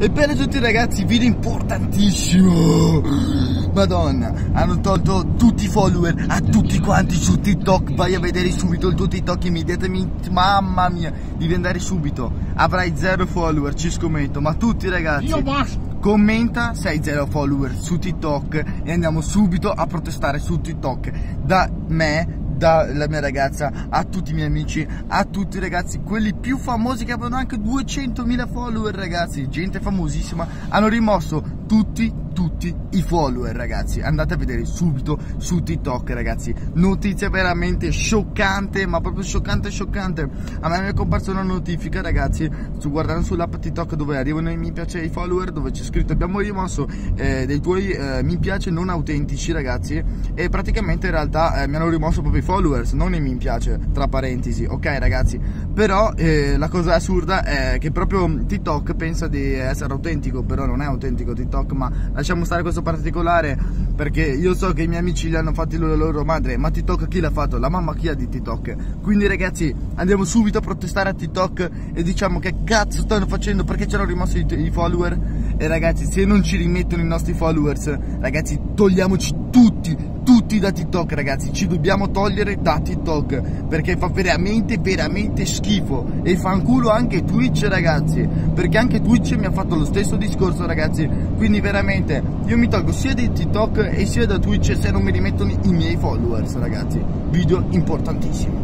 Ebbene tutti ragazzi, video importantissimo. Madonna, hanno tolto tutti i follower a tutti quanti su TikTok. Vai a vedere subito il tuo TikTok immediatamente. Mamma mia, devi andare subito. Avrai 0 follower, ci scommetto. Ma tutti ragazzi, io basta. Commenta se hai 0 follower su TikTok e andiamo subito a protestare su TikTok. Da me, dalla mia ragazza, a tutti i miei amici, a tutti ragazzi, quelli più famosi che avevano anche 200.000 follower ragazzi, gente famosissima, hanno rimosso tutti i follower ragazzi. Andate a vedere subito su TikTok ragazzi, notizia veramente scioccante, ma proprio scioccante. A me mi è comparsa una notifica ragazzi, guardando sull'app TikTok dove arrivano i mi piace e i follower, dove c'è scritto abbiamo rimosso dei tuoi mi piace non autentici ragazzi, e praticamente in realtà mi hanno rimosso proprio i followers, non i mi piace, tra parentesi, ok ragazzi. Però la cosa assurda è che proprio TikTok pensa di essere autentico, però non è autentico TikTok, ma lasciamo stare questo particolare, perché io so che i miei amici li hanno fatti la loro madre, ma TikTok chi l'ha fatto? La mamma chi ha di TikTok? Quindi ragazzi andiamo subito a protestare a TikTok e diciamo che cazzo stanno facendo, perché ci hanno rimosso i follower. E ragazzi, se non ci rimettono i nostri followers ragazzi, togliamoci tutti da TikTok ragazzi, ci dobbiamo togliere da TikTok, perché fa veramente schifo. E fanculo anche Twitch ragazzi, perché anche Twitch mi ha fatto lo stesso discorso ragazzi. Quindi veramente io mi tolgo sia di TikTok e sia da Twitch se non mi rimettono i miei followers ragazzi. Video importantissimo.